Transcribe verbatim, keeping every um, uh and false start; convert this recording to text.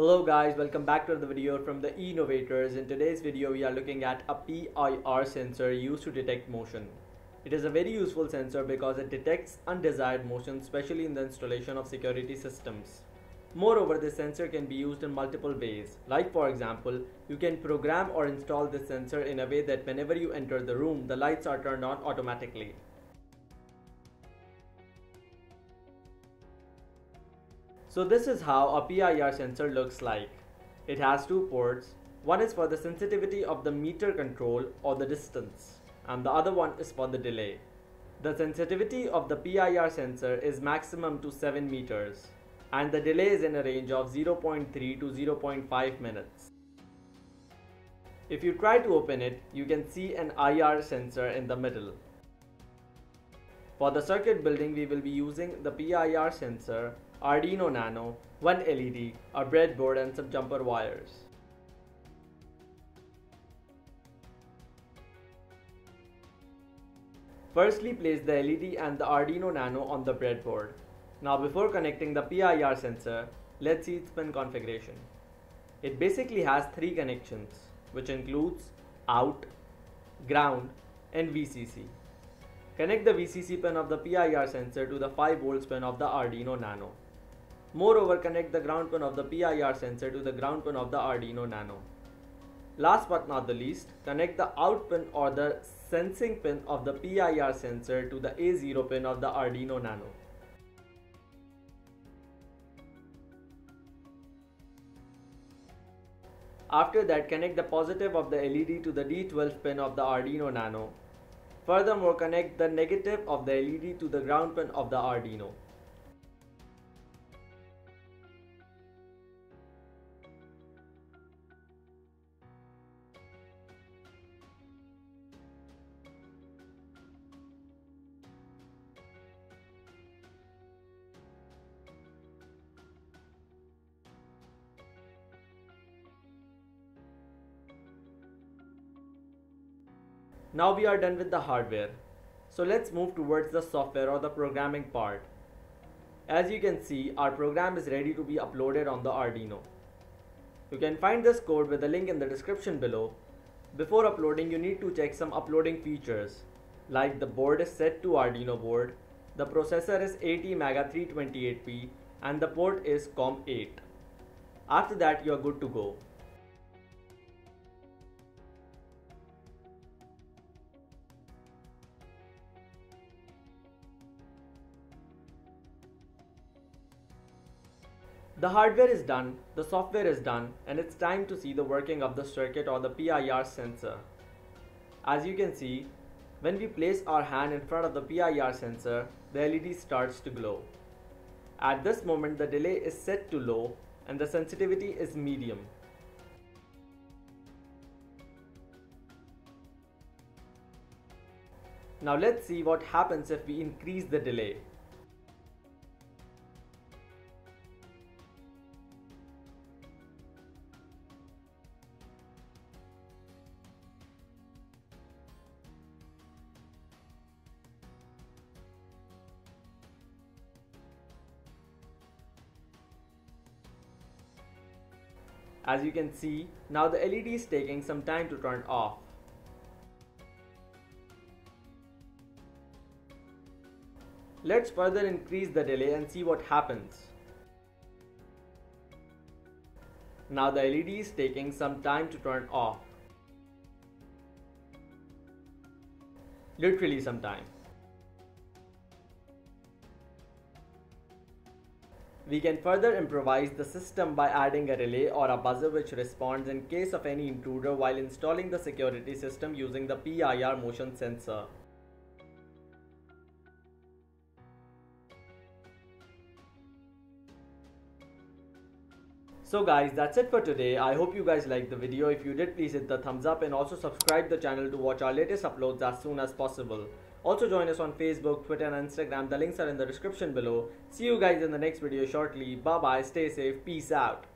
Hello guys, welcome back to another video from the E-Innovators. In today's video we are looking at a P I R sensor used to detect motion. It is a very useful sensor because it detects undesired motion, especially in the installation of security systems. Moreover, this sensor can be used in multiple ways. Like for example, you can program or install this sensor in a way that whenever you enter the room, the lights are turned on automatically. So this is how a P I R sensor looks like. It has two ports. One is for the sensitivity of the meter control or the distance, and the other one is for the delay. The sensitivity of the P I R sensor is maximum to seven meters, and the delay is in a range of zero point three to zero point five minutes. If you try to open it, you can see an I R sensor in the middle. For the circuit building, we will be using the P I R sensor, Arduino Nano, one L E D, a breadboard and some jumper wires. Firstly, place the L E D and the Arduino Nano on the breadboard. Now before connecting the P I R sensor, let's see its pin configuration. It basically has three connections, which includes out, ground and V C C. Connect the V C C pin of the P I R sensor to the five volts pin of the Arduino Nano. Moreover, connect the ground pin of the P I R sensor to the ground pin of the Arduino Nano. Last but not the least, connect the out pin or the sensing pin of the P I R sensor to the A zero pin of the Arduino Nano. After that, connect the positive of the L E D to the D twelve pin of the Arduino Nano. Furthermore, connect the negative of the L E D to the ground pin of the Arduino. Now we are done with the hardware, so let's move towards the software or the programming part. As you can see, our program is ready to be uploaded on the Arduino. You can find this code with the link in the description below. Before uploading, you need to check some uploading features, like the board is set to Arduino board, the processor is A T mega three twenty-eight p and the port is COM eight. After that, you are good to go. The hardware is done, the software is done, and it's time to see the working of the circuit or the P I R sensor. As you can see, when we place our hand in front of the P I R sensor, the L E D starts to glow. At this moment, the delay is set to low and the sensitivity is medium. Now let's see what happens if we increase the delay. As you can see, now the L E D is taking some time to turn off. Let's further increase the delay and see what happens. Now the L E D is taking some time to turn off. Literally some time. We can further improvise the system by adding a relay or a buzzer which responds in case of any intruder while installing the security system using the P I R motion sensor. So guys, that's it for today. I hope you guys liked the video. If you did, please hit the thumbs up and also subscribe the channel to watch our latest uploads as soon as possible. Also join us on Facebook, Twitter and Instagram. The links are in the description below. See you guys in the next video shortly. Bye bye, stay safe, peace out.